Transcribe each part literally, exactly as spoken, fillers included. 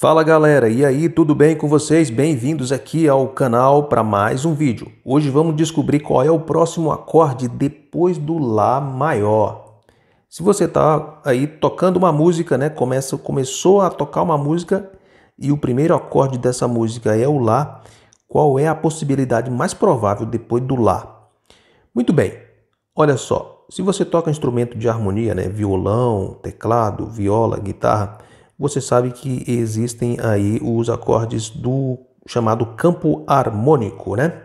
Fala galera, e aí, tudo bem com vocês? Bem-vindos aqui ao canal para mais um vídeo. Hoje vamos descobrir qual é o próximo acorde depois do Lá maior. Se você está aí tocando uma música, né, começa, começou a tocar uma música e o primeiro acorde dessa música é o Lá, qual é a possibilidade mais provável depois do Lá? Muito bem, olha só, se você toca instrumento de harmonia, né, violão, teclado, viola, guitarra, você sabe que existem aí os acordes do chamado campo harmônico, né?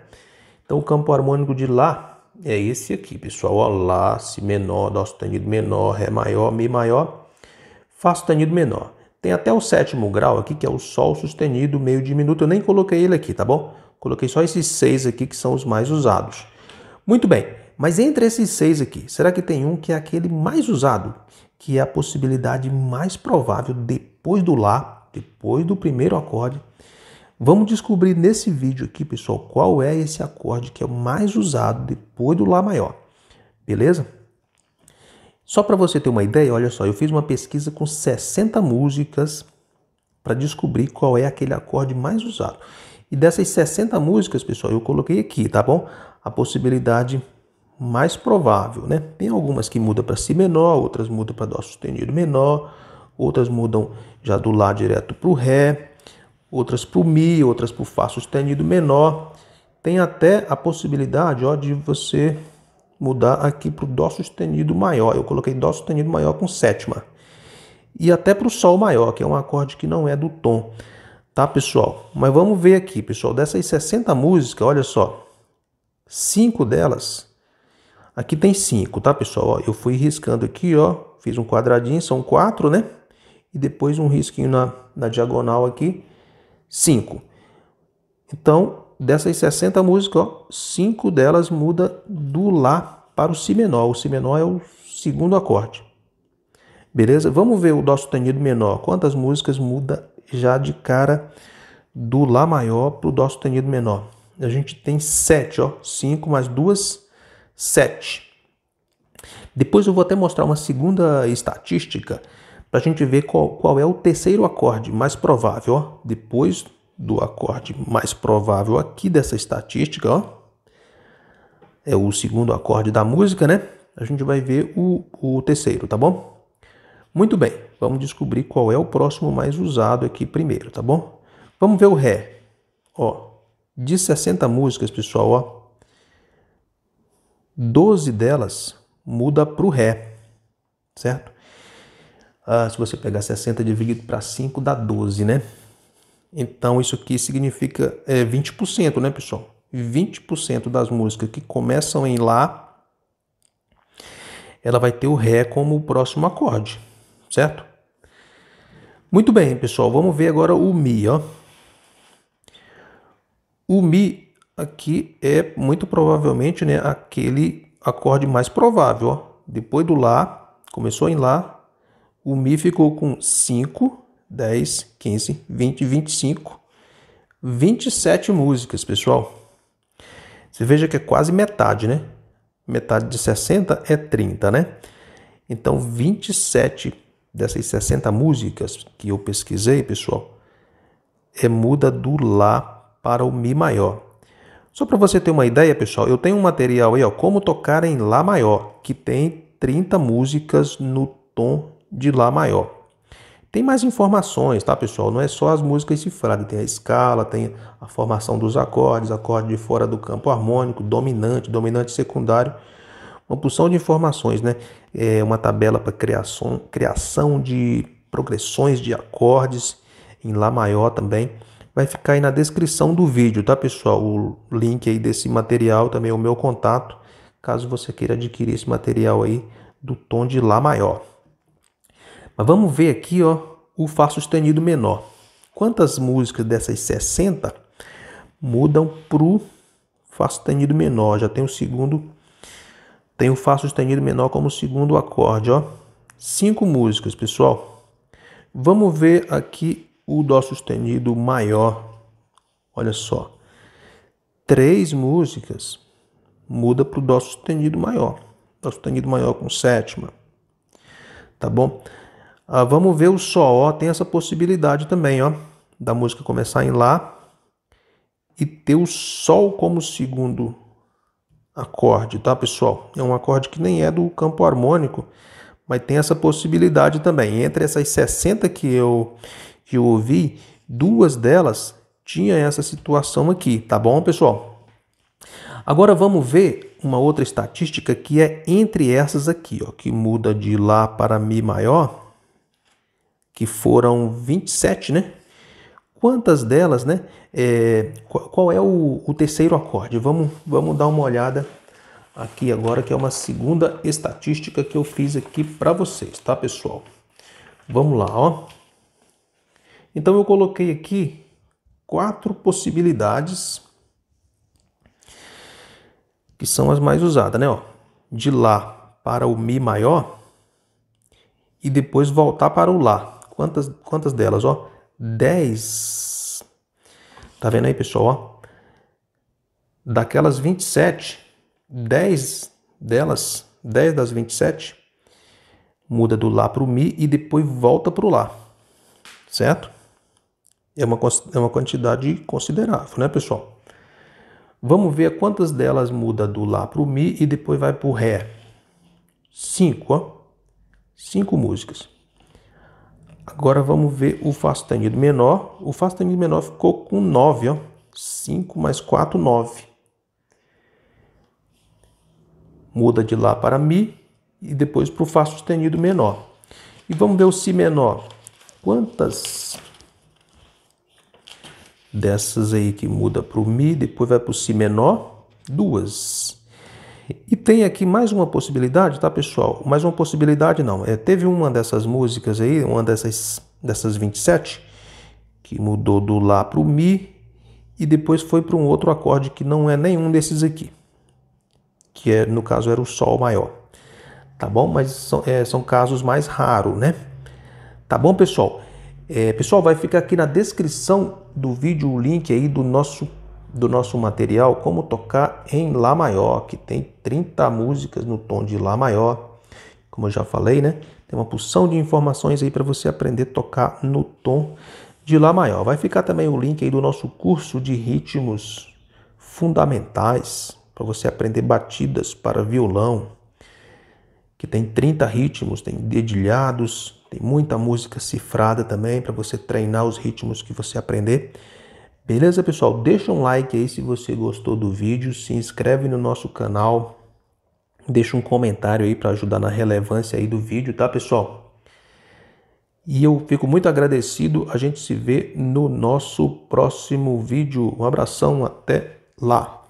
Então, o campo harmônico de Lá é esse aqui, pessoal. Ó, Lá, Si menor, Dó sustenido menor, Ré maior, Mi maior, Fá sustenido menor. Tem até o sétimo grau aqui, que é o Sol sustenido meio diminuto. Eu nem coloquei ele aqui, tá bom? Coloquei só esses seis aqui, que são os mais usados. Muito bem, mas entre esses seis aqui, será que tem um que é aquele mais usado? Que é a possibilidade mais provável depois do Lá, depois do primeiro acorde. Vamos descobrir nesse vídeo aqui, pessoal, qual é esse acorde que é o mais usado depois do Lá maior. Beleza? Só para você ter uma ideia, olha só, eu fiz uma pesquisa com sessenta músicas para descobrir qual é aquele acorde mais usado. E dessas sessenta músicas, pessoal, eu coloquei aqui, tá bom? A possibilidade mais provável, né? Tem algumas que mudam para Si menor, outras mudam para Dó sustenido menor, outras mudam já do Lá direto para o Ré, outras para o Mi, outras para o Fá sustenido menor. Tem até a possibilidade, ó, de você mudar aqui para o Dó sustenido maior. Eu coloquei Dó sustenido maior com sétima. E até para o Sol maior, que é um acorde que não é do tom, tá, pessoal? Mas vamos ver aqui, pessoal, dessas sessenta músicas, olha só, cinco delas... Aqui tem cinco, tá, pessoal? Ó, eu fui riscando aqui, ó, fiz um quadradinho, são quatro, né? E depois um risquinho na, na diagonal aqui, cinco. Então, dessas sessenta músicas, ó, cinco delas muda do Lá para o Si menor. O Si menor é o segundo acorde. Beleza? Vamos ver o Dó sustenido menor. Quantas músicas muda já de cara do Lá maior para o Dó sustenido menor? A gente tem sete, ó, cinco mais duas... sete. Depois eu vou até mostrar uma segunda estatística para a gente ver qual, qual é o terceiro acorde mais provável. Ó. Depois do acorde mais provável aqui dessa estatística, ó, é o segundo acorde da música, né? A gente vai ver o, o terceiro, tá bom? Muito bem, vamos descobrir qual é o próximo mais usado aqui primeiro, tá bom? Vamos ver o Ré. Ó, de sessenta músicas, pessoal, ó, doze delas muda para o Ré, certo? Ah, se você pegar sessenta dividido para cinco, dá doze, né? Então, isso aqui significa é, vinte por cento, né, pessoal? vinte por cento das músicas que começam em Lá, ela vai ter o Ré como o próximo acorde, certo? Muito bem, pessoal, vamos ver agora o Mi, ó. O Mi... Aqui é muito provavelmente, né, aquele acorde mais provável. Ó. Depois do Lá, começou em Lá, o Mi ficou com cinco, dez, quinze, vinte, vinte e cinco, vinte e sete músicas, pessoal. Você veja que é quase metade, né? Metade de sessenta é trinta, né? Então, vinte e sete dessas sessenta músicas que eu pesquisei, pessoal, é muda do Lá para o Mi maior. Só para você ter uma ideia, pessoal, eu tenho um material aí, ó, como tocar em Lá maior, que tem trinta músicas no tom de Lá maior. Tem mais informações, tá, pessoal? Não é só as músicas cifradas, tem a escala, tem a formação dos acordes, acorde de fora do campo harmônico, dominante, dominante secundário, uma porção de informações, né? É uma tabela para criação, criação de progressões de acordes em Lá maior também. Vai ficar aí na descrição do vídeo, tá, pessoal? O link aí desse material, também o meu contato, caso você queira adquirir esse material aí do tom de Lá maior. Mas vamos ver aqui, ó, o Fá sustenido menor. Quantas músicas dessas sessenta mudam pro Fá sustenido menor? Já tem o segundo, tem o Fá sustenido menor como segundo acorde, ó. Cinco músicas, pessoal. Vamos ver aqui o Dó sustenido maior, olha só, três músicas muda para o Dó sustenido maior, Dó sustenido maior com sétima, tá bom? Ah, vamos ver o Sol, ó, tem essa possibilidade também, ó, da música começar em Lá e ter o Sol como segundo acorde, tá, pessoal? É um acorde que nem é do campo harmônico, mas tem essa possibilidade também. Entre essas sessenta que eu, que eu ouvi, duas delas tinha essa situação aqui, tá bom, pessoal? Agora vamos ver uma outra estatística que é entre essas aqui, ó, que muda de Lá para Mi maior, que foram vinte e sete, né? Quantas delas, né? É, qual, qual é o, o terceiro acorde? Vamos, vamos dar uma olhada aqui agora, que é uma segunda estatística que eu fiz aqui para vocês, tá, pessoal? Vamos lá, ó. Então eu coloquei aqui quatro possibilidades que são as mais usadas, né, ó? De Lá para o Mi maior e depois voltar para o Lá. Quantas, quantas delas, ó? dez. Tá vendo aí, pessoal, ó? Daquelas vinte e sete, dez delas, dez das vinte e sete, muda do Lá para o Mi e depois volta para o Lá, certo? É uma, é uma quantidade considerável, né, pessoal? Vamos ver quantas delas muda do Lá para o Mi e depois vai para o Ré. cinco, ó. cinco músicas. Agora vamos ver o Fá sustenido menor. O Fá sustenido menor ficou com nove, ó. cinco mais quatro, nove. Muda de Lá para Mi e depois para o Fá sustenido menor. E vamos ver o Si menor. Quantas dessas aí que muda para o Mi, depois vai para o Si menor? Duas. E tem aqui mais uma possibilidade, tá, pessoal? Mais uma possibilidade não. É, teve uma dessas músicas aí, uma dessas, dessas vinte e sete, que mudou do Lá para o Mi e depois foi para um outro acorde que não é nenhum desses aqui. Que é, no caso era o Sol maior. Tá bom? Mas são, é, são casos mais raros, né? Tá bom, pessoal? É, pessoal, vai ficar aqui na descrição do vídeo o link aí do nosso, do nosso material Como Tocar em Lá Maior, que tem trinta músicas no tom de Lá Maior. Como eu já falei, né? Tem uma porção de informações aí para você aprender a tocar no tom de Lá Maior. Vai ficar também o link aí do nosso curso de ritmos fundamentais, para você aprender batidas para violão, que tem trinta ritmos, tem dedilhados. Tem muita música cifrada também para você treinar os ritmos que você aprender. Beleza, pessoal? Deixa um like aí se você gostou do vídeo. Se inscreve no nosso canal. Deixa um comentário aí para ajudar na relevância aí do vídeo, tá, pessoal? E eu fico muito agradecido. A gente se vê no nosso próximo vídeo. Um abração. Até lá.